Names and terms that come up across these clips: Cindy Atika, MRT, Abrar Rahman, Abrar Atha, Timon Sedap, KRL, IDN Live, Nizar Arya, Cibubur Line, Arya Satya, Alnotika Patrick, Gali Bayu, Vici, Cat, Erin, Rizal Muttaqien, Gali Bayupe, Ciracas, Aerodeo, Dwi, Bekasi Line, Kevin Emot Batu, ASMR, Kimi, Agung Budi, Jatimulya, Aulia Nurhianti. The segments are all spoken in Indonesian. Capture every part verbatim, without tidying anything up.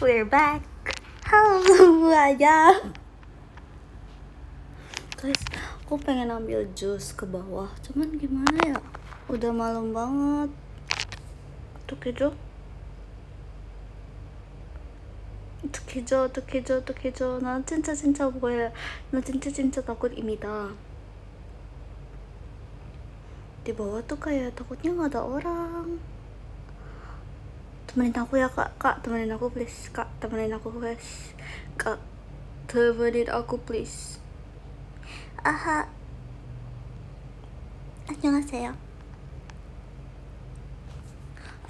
We're back. Halo aja. Guys, aku pengen ambil jus ke bawah, cuman gimana ya? Udah malam banget. Tuh kejo. Tuh kejo, tuh kejo, tuh kejo. 나 진짜 진짜 뭐야? 나 진짜 진짜 takut입니다. Di bawah tuh kayak takutnya nggak ada orang. Temenin aku ya kak, kak temenin aku please, kak temenin aku guys, kak temenin aku please. Aha, 안녕하세요.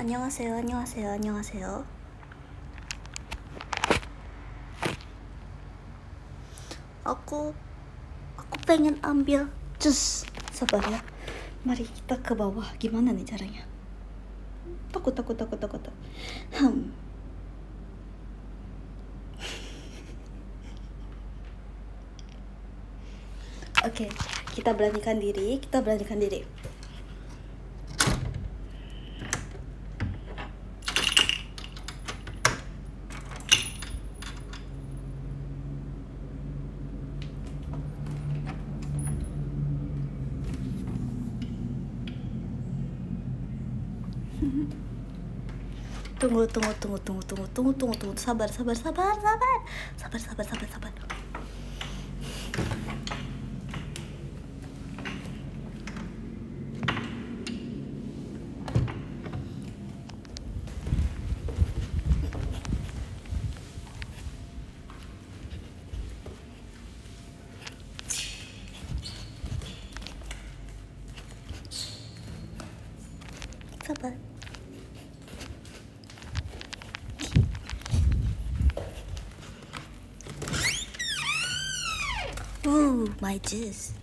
안녕하세요, 안녕하세요, 안녕하세요. Aku, aku pengen ambil jus. Sabar ya. Mari kita ke bawah. Gimana nih caranya? Takut, takut, takut, takut. Hmm. Oke, okay, kita beranikan diri, kita beranikan diri. Tunggu, tunggu, tunggu, tunggu, tunggu, tunggu, tunggu, tunggu, sabar, sabar, sabar, sabar, sabar, sabar, sabar, sabar. My juice,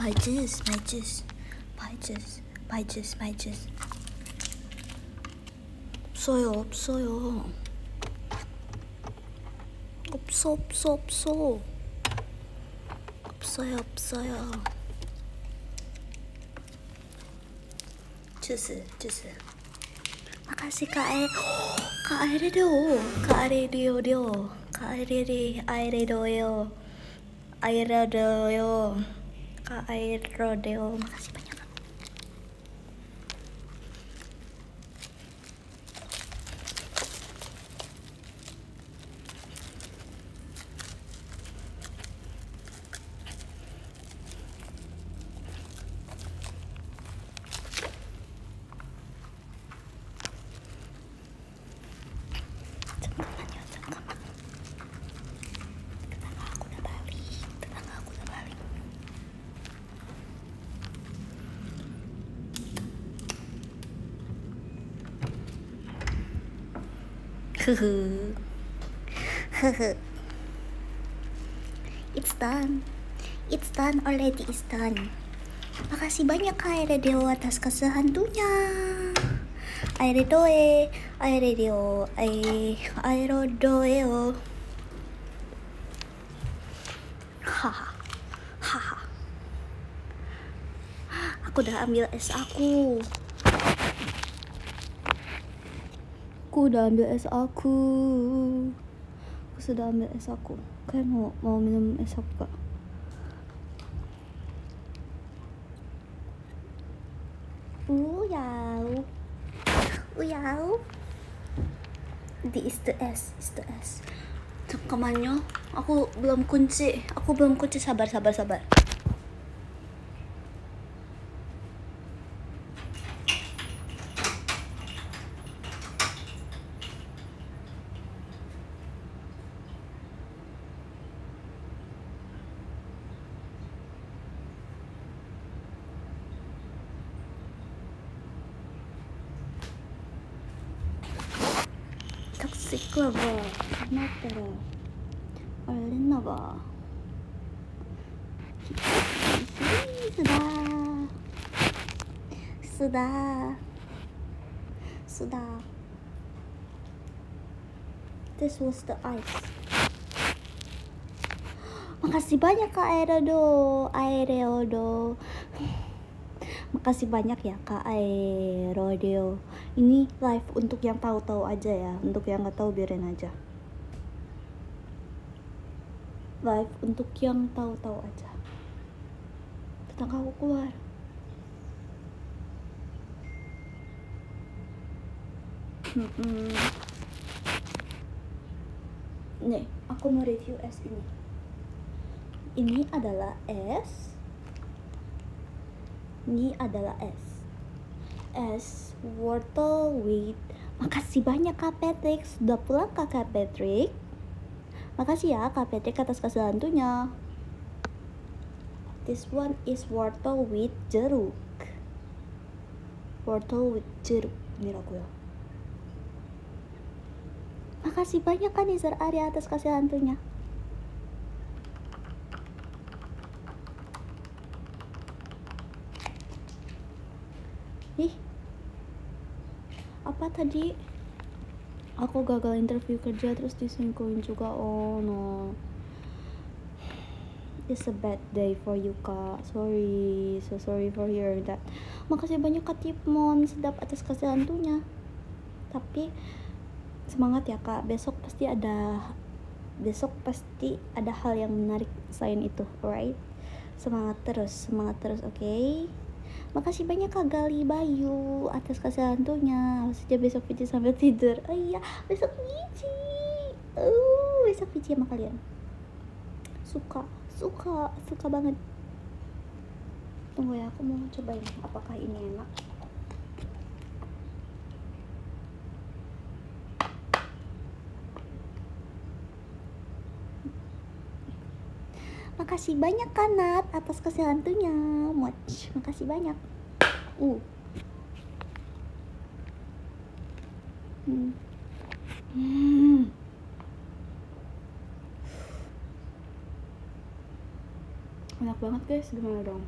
my juice, my juice, my juice, my juice, my juice. 없어요, 없어요. 없어, 없어, 없어. 없어요, 없어요. 주스, 주스. Makasih Kak. Kak Aerodeo, Kak Aerodeo, Kak Aerodeo. Aerodeo, Kak Aerodeo, makasih banyak. It's done. It's done already. It's done. Makasih banyak Aerodeo atas kasih hantunya. Aerodoe, Aerodeo, Aerodoeo. Haha, haha. Aku udah ambil es aku. Aku udah ambil es aku. Aku sudah ambil es aku. Kayak mau mau minum es aku kak. Uyau, uyau. Di is the es, is the es. Kemanyo, aku belum kunci. Aku belum kunci. Sabar, sabar, sabar. Sudah, sudah. This was the ice. Makasih banyak Kak Aerodeo, Aerodeo. Makasih banyak ya Kak Aerodeo. Ini live untuk yang tahu-tahu aja ya. Untuk yang nggak tahu biarin aja. Live untuk yang tahu-tahu aja. Tetangga aku keluar. Hmm. Nih, aku mau review es ini. Ini adalah es. Ini adalah es. Es wortel with. Makasih banyak Kak Patrick. Sudah pulang Kakak Patrick. Makasih ya Kak Patrick atas keselantunya. This one is wortel with jeruk. Wortel with jeruk. Ini aku ya. Makasih banyak kan Nizar Arya atas kasih hantunya. Ih, apa tadi? Aku gagal interview kerja terus disingkirin juga. Oh no, it's a bad day for you Kak. Sorry, so sorry for hearing that. Makasih banyak Kak Timon Sedap atas kasih hantunya. Tapi semangat ya Kak, besok pasti ada besok pasti ada hal yang menarik selain itu, alright? Semangat terus, semangat terus, oke? Okay? Makasih banyak Kak Gali Bayu atas kasih hantunya. Sejak besok Vici sampai tidur. Oh iya, besok Vici. Oh, besok Vici sama kalian. Suka, suka, suka banget. Tunggu ya, aku mau cobain apakah ini enak. Makasih banyak Kanat atas kasih hantunya. Much. Makasih banyak. Uh. Hmm. Hmm. Enak banget guys, gimana dong?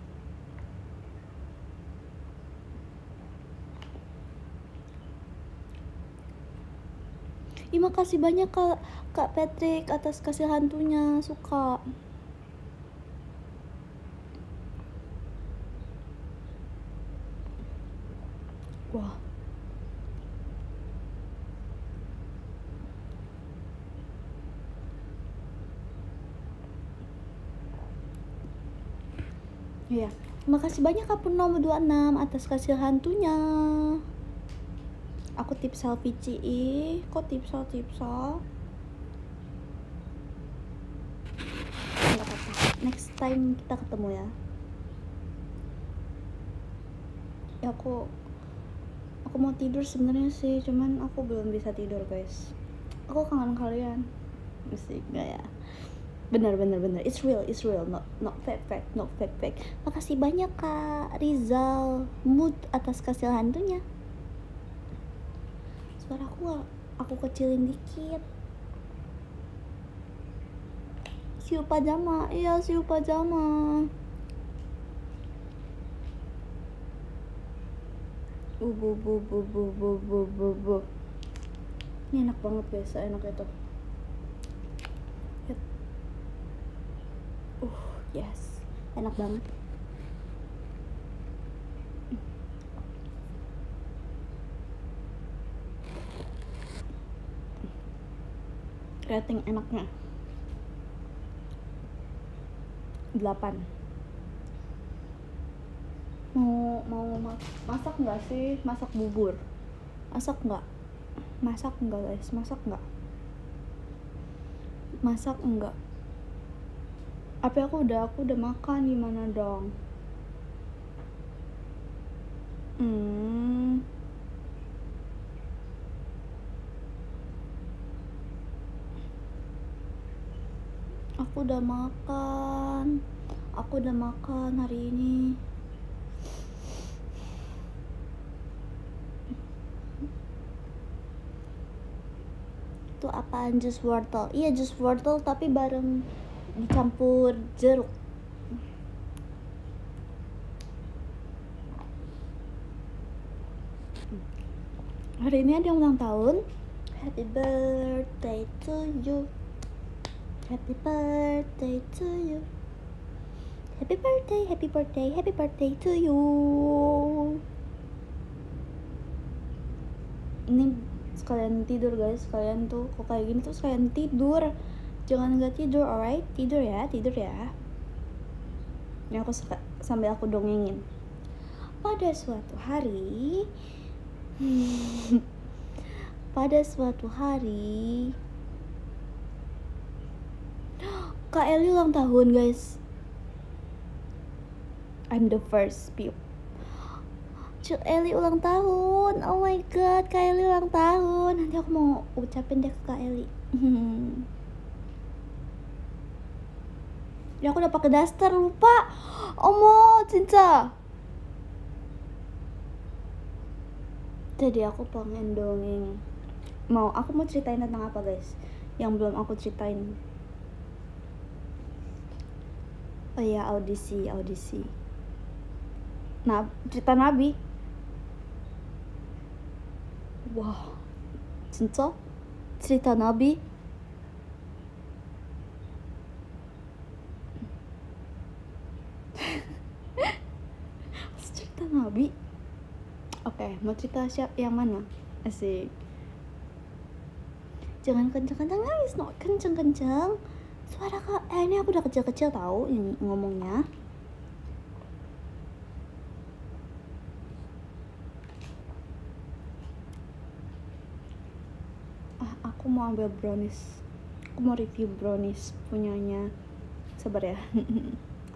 Ih, makasih banyak Kak, Kak Patrick atas kasih hantunya. Suka. Wah. Iya, makasih banyak Kak Purnomo dua puluh enam atas kasih hantunya. Aku tipsal Vici. Kok tipsal tipsal? Enggak apa-apa. Next time kita ketemu ya. Ya aku Aku mau tidur sebenarnya sih, cuman aku belum bisa tidur guys. Aku kangen kalian. Mesti enggak ya? Bener bener bener. It's real, it's real. Not not fake fake, not fake fake. Makasih banyak Kak Rizal Mut atas kasih hantunya. Suara aku aku kecilin dikit. Siu pajama, iya siu pajama. Bu bu bu bu bu bu bu bu. Ini enak banget guys, enak itu. Yep. Uh, yes. Enak banget. Rating enaknya delapan. mau mau masak nggak sih, masak bubur, masak nggak masak nggak guys, masak nggak masak nggak apa aku udah aku udah makan, gimana dong? hmm aku udah makan aku udah makan hari ini. Itu apaan, jus wortel? Iya jus wortel tapi bareng dicampur jeruk. Hari ini ada yang ulang tahun. Happy birthday to you. Happy birthday to you. Happy birthday, happy birthday, happy birthday to you. Ini sekalian tidur guys, kalian tuh kok kayak gini tuh sekalian tidur. Jangan nggak tidur, alright? Tidur ya, tidur ya. Ini aku suka sambil aku dongengin. Pada suatu hari, pada suatu hari, Kak Eli ulang tahun guys. I'm the first people. Cuk Eli ulang tahun. Oh my god, Kak Eli ulang tahun. Nanti aku mau ucapin deh ke Kak Eli. Ya aku udah pakai daster lupa. Omo, cinta. Jadi aku pengen dongeng. Mau aku mau ceritain tentang apa guys? Yang belum aku ceritain. Oh ya, audisi, audisi. Nah, cerita Nabi. Wah. Wow. Cinta. Cerita Nabi. Nabi. Oke, okay, mau cerita siapa yang mana? Asik. Jangan kenceng-kenceng guys, no kenceng-kenceng. Suara Kak, eh ini aku udah kecil-kecil tahu ini ngomongnya. Ah, aku mau ambil brownies. Aku mau review brownies punyanya. Sabar ya.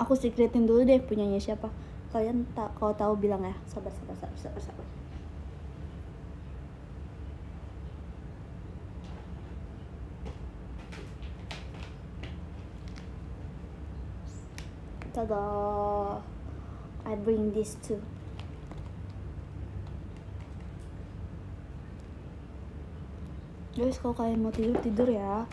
Aku secretin dulu deh punyanya siapa. Kalian tak kalau tahu bilang ya. Sabar sabar sabar sabar sabar. Tada. I bring this too. Guys, kalau kalian mau tidur tidur ya.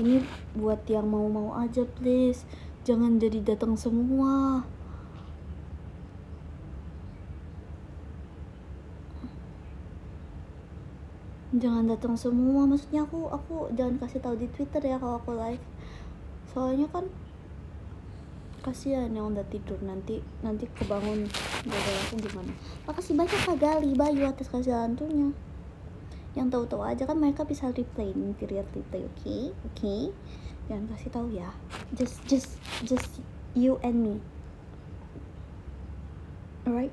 Ini buat yang mau-mau aja please. Jangan jadi datang semua. Jangan datang semua, maksudnya aku aku jangan kasih tahu di Twitter ya kalau aku live. Soalnya kan kasihan yang udah tidur nanti nanti kebangun dari aku gimana. Makasih banyak Kak Gali Bayu atas kasih hantunya. Yang tahu-tahu aja kan mereka bisa replay, lihat replay, oke, okay? oke. Okay? Jangan kasih tahu ya. Just just just you and me. Alright.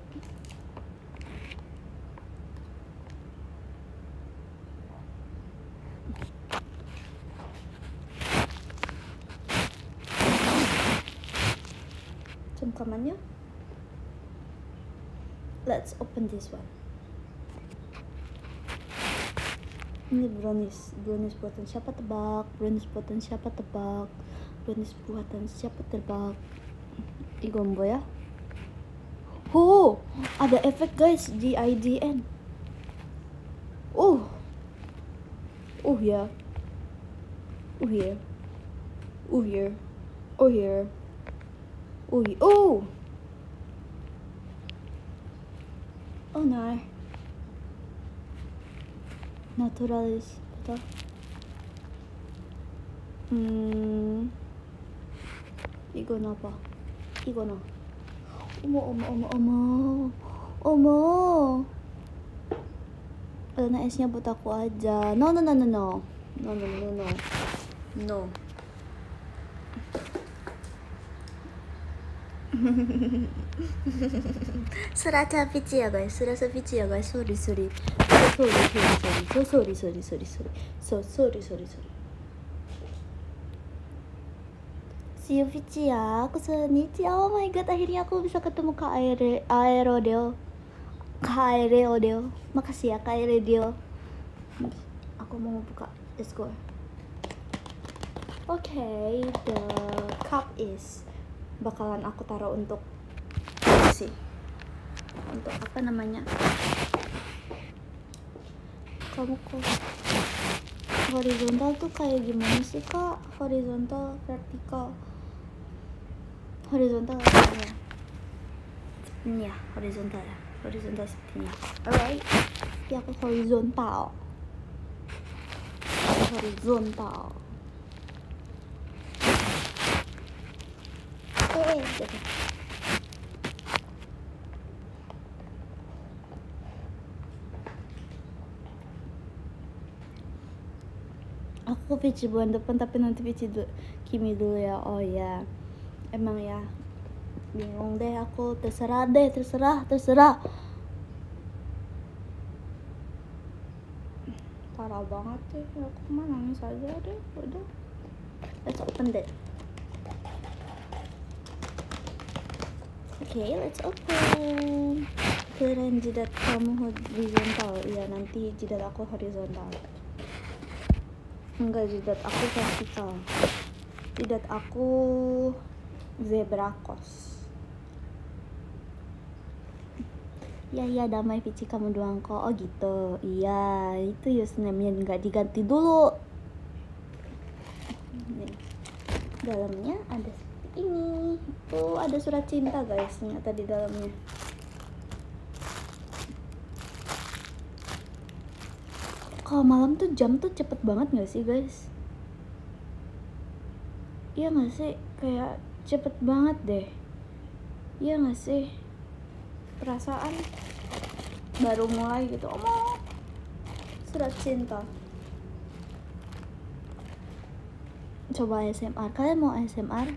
Cengkamannya. Let's open this one. Ini brownies, brownies buatan siapa tebak? Brownies buatan siapa tebak? Brownies buatan siapa tebak? Di gombo ya. Oh, ada efek guys di I D N. Oh, oh ya, yeah. oh ya, yeah. oh ya, yeah. oh ya, yeah. oh yeah. oh, oh no. Naturalis, betul. Hmm, igono apa? Igono. Omo, omo, omo, omo, omo. Karena esnya buat aku aja. No, no, no, no, no, no, no, no, no, no. Seraca Vici ya guys, seraca Vici ya guys. Sorry, sorry. Sorry, sorry, sorry, sorry, sorry, sorry, so sorry, sorry, sorry. See you Vici ya, aku Vici. Oh my god, akhirnya aku bisa ketemu Kak Aerodeo, Kak Aerodeo. Makasih ya Kak Aerodeo. Aku mau buka, let's go. Oke, okay, the cup is bakalan aku taruh untuk sih, untuk apa namanya? Kamu kok horizontal tuh kayak gimana sih Kak? Horizontal, vertikal, horizontal ya. Ini ya horizontal ya, horizontal sepertinya. Alright, ya aku horizontal, horizontal. Ui, jadi. Aku Vici bulan depan, tapi nanti Vici dulu, Kimi dulu ya. Oh ya, emang ya, bingung deh aku. Terserah deh, terserah, terserah. Parah banget sih, aku mah nangis aja deh, udah. Let's open that. Oke, okay, let's open. Kirain jidat kamu horizontal, ya nanti jidat aku horizontal. Enggak, jidat aku vertikal. Jidat aku zebra cross. Ya ya, damai Vici, kamu doang kok. Oh gitu. Iya, itu username-nya enggak diganti dulu. Nih. Dalamnya ada seperti ini. Tuh ada surat cinta guys, ternyata di dalamnya. Kalau malam tuh jam tuh cepet banget gak sih guys? Iya gak sih? Kayak cepet banget deh. Iya gak sih? Perasaan baru mulai gitu. Omong surat cinta. Coba A S M R. Kalian mau A S M R?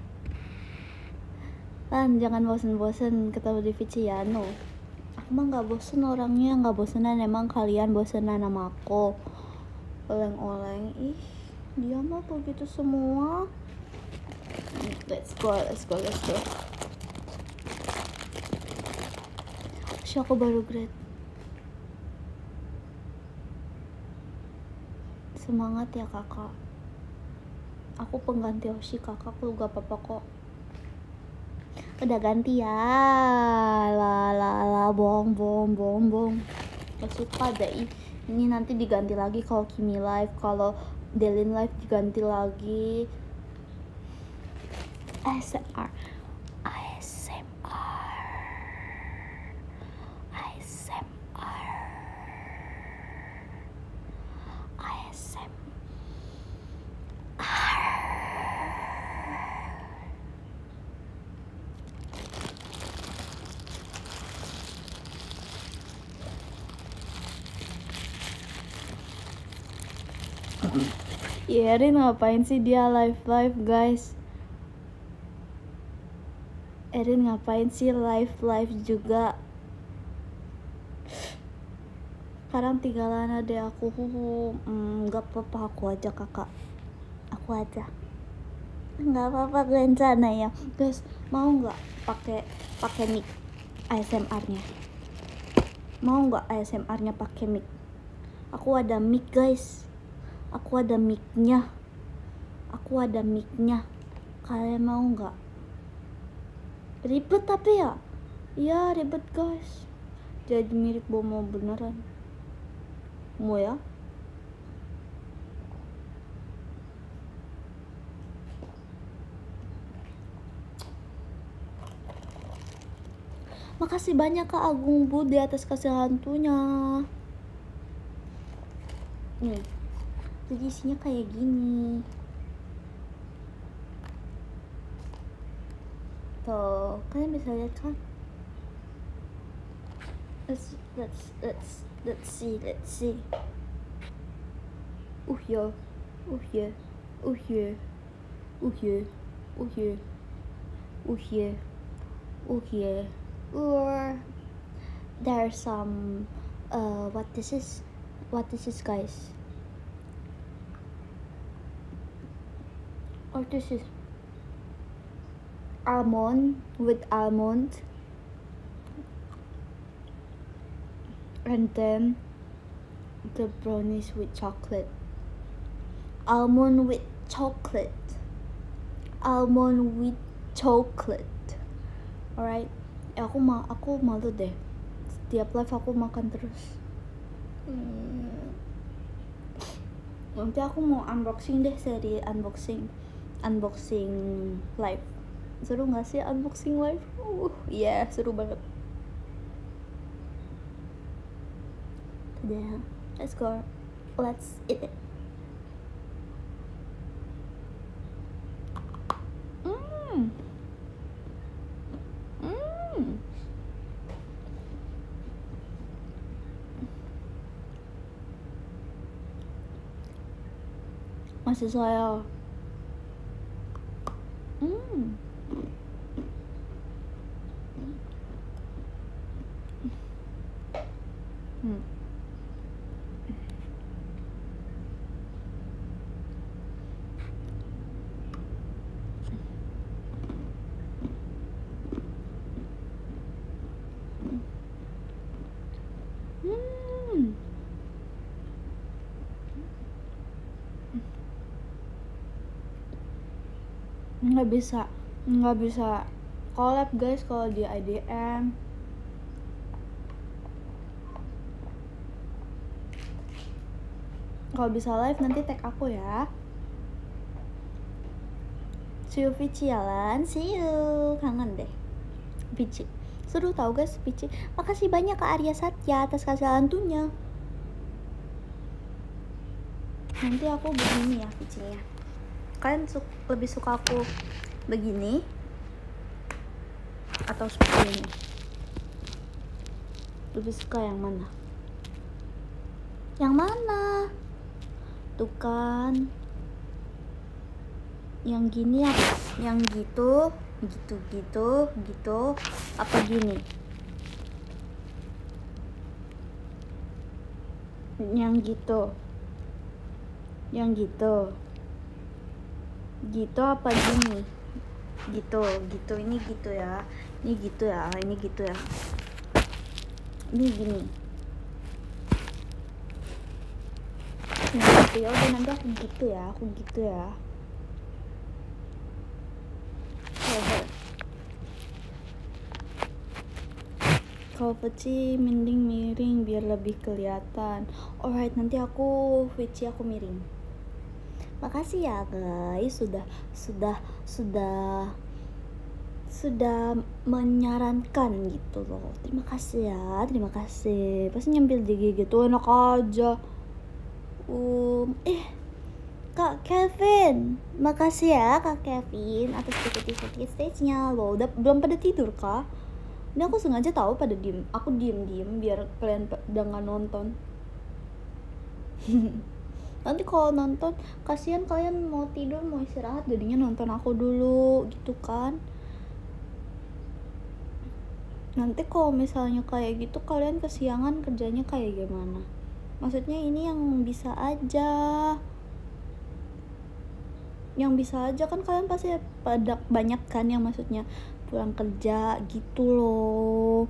Lan, jangan bosen-bosen ketemu di Vici ya. No, emang gak bosen orangnya, gak bosenan. Emang kalian bosenan sama aku? Oleng-oleng. Ih, dia mah begitu semua. Let's go, let's go, let's go. Masih aku baru grade. Semangat ya kakak. Aku pengganti Oshi, kakakku gak apa-apa kok. Udah ganti ya, la la la, bohong bohong bohong bohong. Gak suka deh, ini nanti diganti lagi. Kalau Kimi live, kalau Delin live diganti lagi. A S M R, A S M R, A S M R, A S M R. Erin ngapain sih dia live-live guys? Erin ngapain sih live-live juga? Sekarang tinggalan ada aku. Hmm, gak apa-apa, aku aja kakak. Aku aja. Gak apa-apa, rencana ya guys. Mau gak pakai pakai mic A S M R-nya? Mau gak A S M R-nya pakai mic? Aku ada mic guys. Aku ada mic-nya. Aku ada mic-nya. Kalian mau nggak? Ribet tapi ya. Iya ribet guys. Jadi mirip bomo beneran. Mau ya? Makasih banyak Kak Agung Budi atas kasih hantunya. Nih. Jadi isinya kayak gini. Tuh, kalian bisa lihat kan? Let's let's let's let's see, let's see. Uh ya, uh ya, uh ya, uh ya, uh ya, uh ya, uh ya. Or there are some uh what this is, what this is guys. Or this is almond with almond, and then the brownies with chocolate, almond with chocolate, almond with chocolate. Alright, aku ma aku malu deh. Setiap live aku makan terus. Hmm. Nanti aku mau unboxing deh, seri unboxing. Unboxing live seru nggak sih? Unboxing live, uh ya yeah, seru banget. Tada, let's go, let's eat it. Hmm, maksud saya. Hmm. Hmm. Nggak bisa, nggak bisa collab guys kalau di I D N. Kalau bisa live nanti tag aku ya. See you Vici, Yalan. See you, kangen deh Vici. Seru tau guys Vici. Makasih banyak ke Arya Satya atas kasih lantunya. Nanti aku begini ya Vici ya. Kalian su lebih suka aku begini atau seperti ini? Lebih suka yang mana? Yang mana? Tuh kan yang gini ya, yang gitu gitu gitu gitu apa gini? Yang gitu, yang gitu gitu apa gini? Gitu, gitu, ini gitu ya, ini gitu ya, ini gitu ya, ini gini, ini gitu ya. Udah nanti aku gitu ya, aku gitu ya. Kalau Vici mending miring biar lebih kelihatan. Alright, nanti aku Vici aku miring. Makasih ya guys sudah sudah sudah sudah menyarankan gitu loh. Terima kasih ya, terima kasih. Pasti nyempil di gigi tuh enak aja. Um, eh Kak Kevin, makasih ya Kak Kevin atas tiket-tiket stage-nya loh. Udah belum pada tidur kah? Ini aku sengaja tahu pada diem. Aku diem-diem biar kalian jangan nonton. Nanti kalau nonton kasihan kalian mau tidur mau istirahat jadinya nonton aku dulu gitu kan. Nanti kalau misalnya kayak gitu kalian kesiangan kerjanya kayak gimana? Maksudnya ini yang bisa aja, yang bisa aja kan kalian pasti pada banyak kan yang maksudnya pulang kerja gitu loh,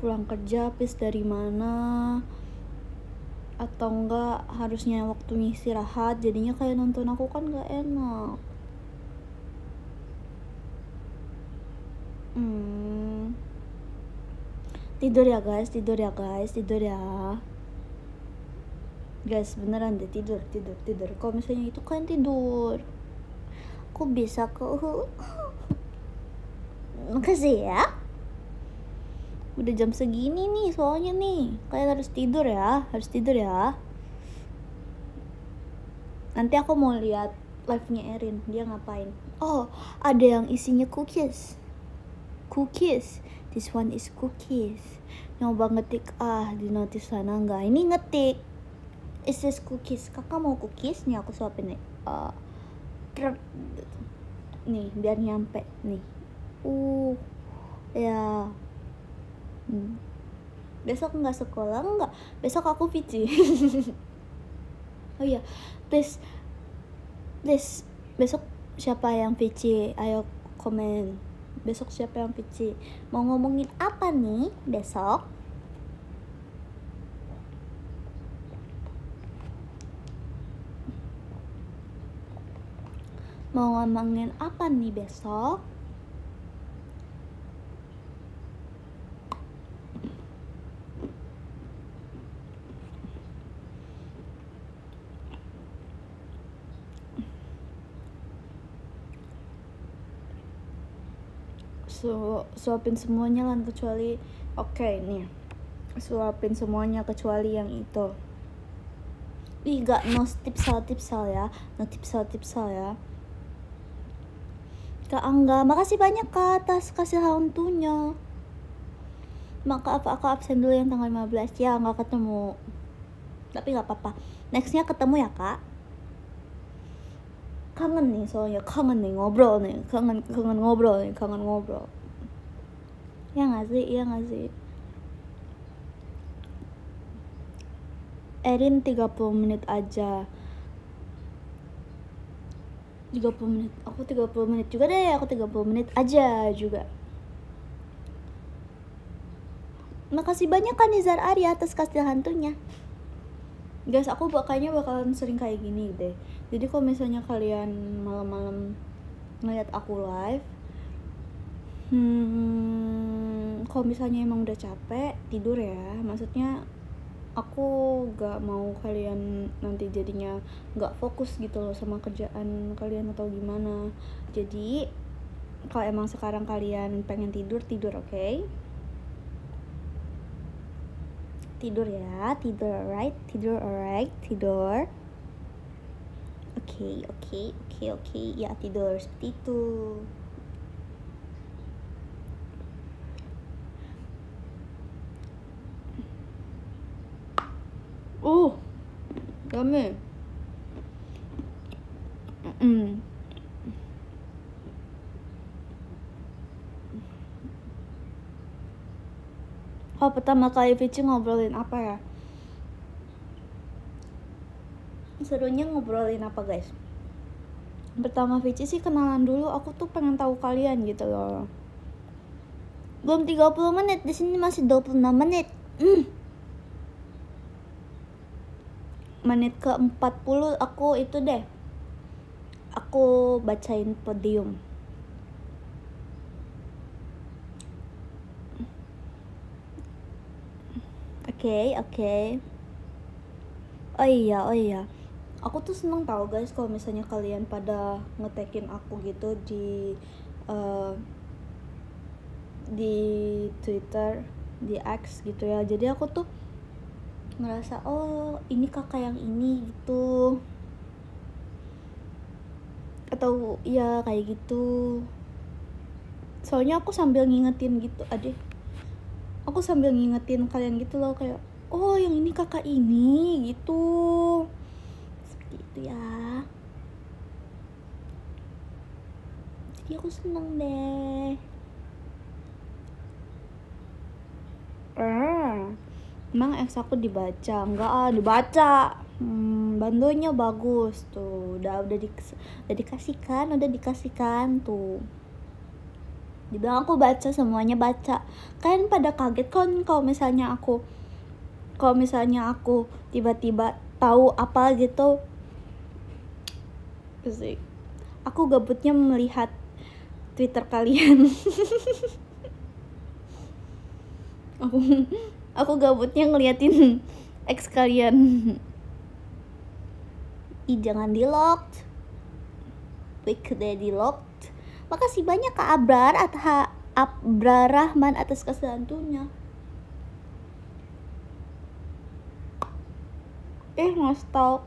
pulang kerja habis dari mana atau enggak harusnya waktunya istirahat jadinya kayak nonton aku kan gak enak. hmm. Tidur ya guys, tidur ya guys, tidur ya guys, beneran deh tidur, tidur, tidur. Kalau misalnya itu kan tidur aku bisa kok. Makasih ya. Udah jam segini nih, soalnya nih kalian harus tidur ya, harus tidur ya. Nanti aku mau lihat live-nya Erin, dia ngapain? Oh, ada yang isinya cookies, cookies. This one is cookies. Nyoba ngetik ah di notif sana nggak? Ini ngetik. Is this cookies? Kakak mau cookies? Nih aku suapin nih. Uh, nih biar nyampe nih. Uh, ya. Hmm. Besok nggak sekolah nggak? Besok aku Vici. Oh iya, please, please besok siapa yang Vici? Ayo komen. Besok siapa yang Vici? Mau ngomongin apa nih besok? Mau ngomongin apa nih besok? Su suapin semuanya lan kecuali oke okay, nih suapin semuanya kecuali yang itu. Ih gak no tipsal tipsal ya, no tipsal tipsal ya. Kak Angga makasih banyak kak atas kasih hantunya. Maka apa aku absen dulu yang tanggal lima belas ya, nggak ketemu tapi nggak apa-apa, nextnya ketemu ya kak. kangen nih, soalnya kangen nih ngobrol nih, kangen kangen ngobrol nih, kangen ngobrol. Ya nggak sih, ya nggak sih. Erin tiga puluh menit aja. tiga puluh menit, aku tiga puluh menit juga deh, aku tiga puluh menit aja juga. Makasih banyak kan Nizar Arya atas kastil hantunya. Guys, aku kayaknya bakalan sering kayak gini deh. Jadi kalau misalnya kalian malam-malam ngeliat aku live, hmm, kalau misalnya emang udah capek, tidur ya. Maksudnya aku gak mau kalian nanti jadinya gak fokus gitu loh sama kerjaan kalian atau gimana. Jadi kalau emang sekarang kalian pengen tidur, tidur oke okay? Tidur ya, tidur alright, tidur alright, tidur. Oke, okay, oke, okay, oke, okay, oke okay. Ya tidur seperti itu. Oh, yummy. Mm-mm. Oh, pertama kali Vici ngobrolin apa ya? Serunya ngobrolin apa, guys? Pertama Vici sih kenalan dulu, aku tuh pengen tahu kalian gitu loh. Belum tiga puluh menit, di sini masih dua puluh enam menit. Mm. Menit ke empat puluh aku itu deh, aku bacain podium. Oke, okay, oke okay. Oh iya, oh iya, aku tuh seneng tau guys kalau misalnya kalian pada ngetekin aku gitu di uh, di Twitter, di X gitu ya. Jadi aku tuh ngerasa, oh ini kakak yang ini gitu, atau ya kayak gitu. Soalnya aku sambil ngingetin gitu, adeh aku sambil ngingetin kalian gitu loh, kayak oh yang ini kakak ini gitu, seperti itu ya. Jadi aku seneng deh. mm. Emang ex aku dibaca? Enggak ah, dibaca. Hmm, bandonya bagus tuh. Udah udah, di, udah dikasihkan, udah dikasihkan tuh. Dibilang aku baca, semuanya baca. Kalian pada kaget kan kalau misalnya aku kalau misalnya aku tiba-tiba tahu apa gitu. Pasti. Aku gabutnya melihat Twitter kalian. Aku Aku gabutnya ngeliatin ex kalian. Ih, jangan di-locked. Wik deh di-locked. Makasih banyak Kak Abrar Atha, Abrar Rahman atas kesantunnya. Eh, nge-stalk.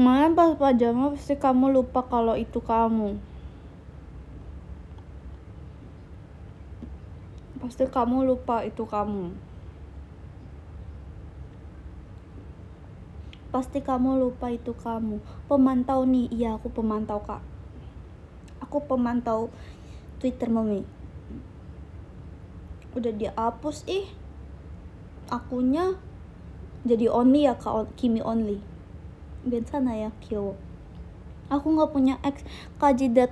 Main pas pajama pasti kamu lupa kalau itu kamu. Pasti kamu lupa itu kamu. Pasti kamu lupa itu kamu. Pemantau nih, iya aku pemantau kak. Aku pemantau Twitter mami. Udah dihapus ih. Akunya jadi only ya kak, Kimi only. Bensana ya Kyo. Aku nggak punya ex kajidat.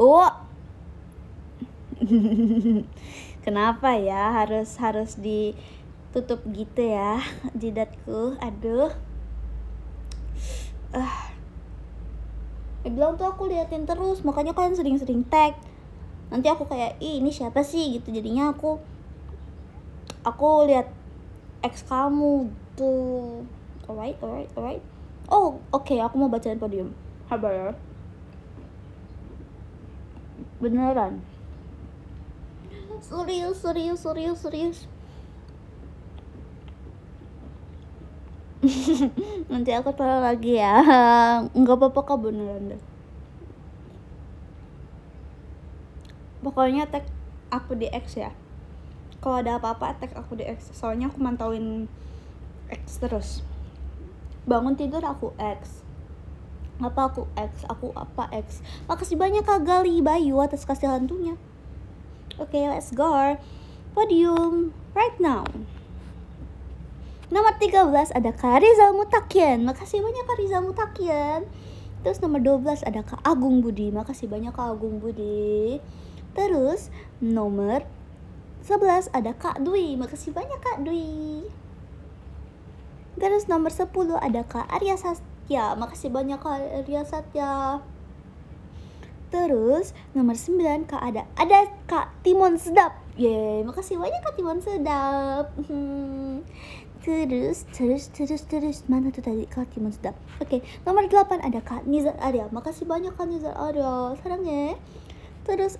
Oh. Kenapa ya harus harus ditutup gitu ya jidatku? Aduh. Ah. Eh, bilang tuh aku liatin terus, makanya kalian sering-sering tag. Nanti aku kayak, "Ih, ini siapa sih?" gitu. Jadinya aku aku lihat ex kamu tuh. Alright, alright, alright. Oh, oke, okay, aku mau bacain podium. Habar. Beneran. Serius, serius, serius, serius. Nanti aku taruh lagi ya. Enggak apa-apa kak, beneran deh. Pokoknya tag aku di X ya. Kalau ada apa-apa tag aku di X, soalnya aku mantauin X terus. Bangun tidur aku X, apa aku X, aku apa X. Makasih banyak Kak Gali Bayu atas kasih hantunya. Oke, okay, let's go podium right now. Nomor tiga belas ada Kak Rizal Muttaqien, makasih banyak Kak Rizal Muttaqien. Terus nomor dua belas ada Kak Agung Budi, makasih banyak Kak Agung Budi. Terus nomor sebelas ada Kak Dwi, makasih banyak Kak Dwi. Terus nomor sepuluh ada Kak Arya Satya, makasih banyak Kak Arya Satya. Terus nomor sembilan Kak ada ada Kak Timon Sedap. Yeay, makasih banyak Kak Timon Sedap. Hmm. Terus, terus, terus, terus, mana tuh tadi Kak Timon Sedap. Oke, okay. Nomor delapan ada Kak Nizar Arya, makasih banyak Kak Nizar Arya, sarang ya. Terus,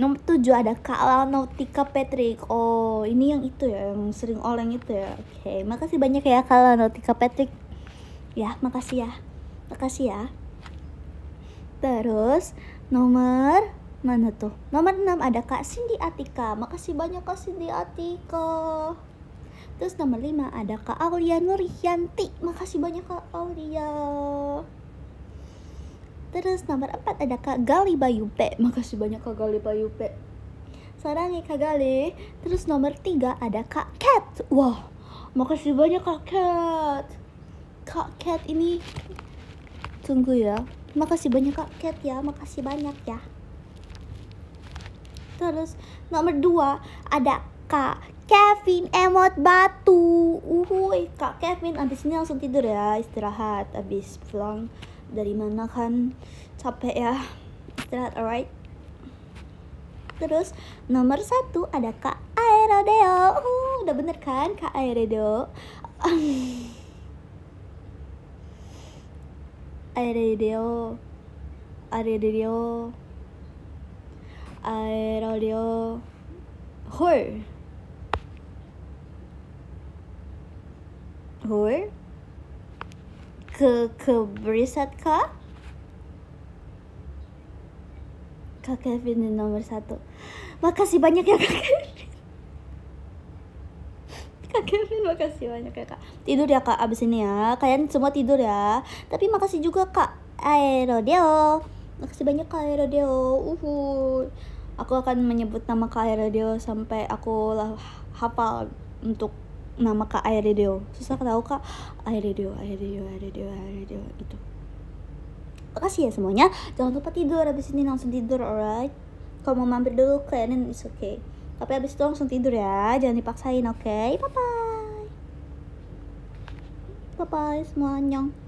nomor tujuh ada Kak Alnotika Patrick. Oh, ini yang itu ya, yang sering oleng itu ya. Oke, okay. Makasih banyak ya Kak Alnotika Patrick. Ya, makasih ya, makasih ya. Terus, nomor, mana tuh? Nomor enam ada Kak Cindy Atika, makasih banyak Kak Cindy Atika. Terus nomor lima ada Kak Aulia Nurhianti, makasih banyak Kak Aulia. Terus nomor empat ada Kak Gali Bayupe, makasih banyak Kak Gali Bayupe, sarangi Kak Gali. Terus nomor tiga ada Kak Cat. Wah, makasih banyak Kak Cat. Kak Cat ini tunggu ya, makasih banyak Kak Cat ya, makasih banyak ya. Terus nomor dua ada Kak Kevin Emot Batu. Uhuy, Kak Kevin abis ini langsung tidur ya, istirahat abis pulang dari mana kan, capek ya, istirahat, alright. Terus nomor satu ada Kak Aerodeo. Uh, udah bener kan Kak Aerodeo? Aerodeo, Aerodeo, Aerodeo. Hoi, hoi, ke keberisat Kak, Kak Kevin di nomor satu. Makasih banyak ya Kak Kevin. Kak Kevin makasih banyak ya Kak. Tidur ya Kak abis ini ya. Kalian semua tidur ya. Tapi makasih juga Kak Aerodeo. Makasih banyak Kak Aerodeo. Uhuh. Aku akan menyebut nama Kak Aerodeo sampai aku lah hafal untuk nama Kak Aerodeo. Susah tahu Kak Aerodeo, Aerodeo, Aerodeo, Aerodeo itu. Makasih ya semuanya. Jangan lupa tidur habis ini, langsung tidur, alright. Kalau mau mampir dulu ke Erin is okay. Tapi habis itu langsung tidur ya. Jangan dipaksain, oke? Okay? Bye bye. Bye bye semuanya.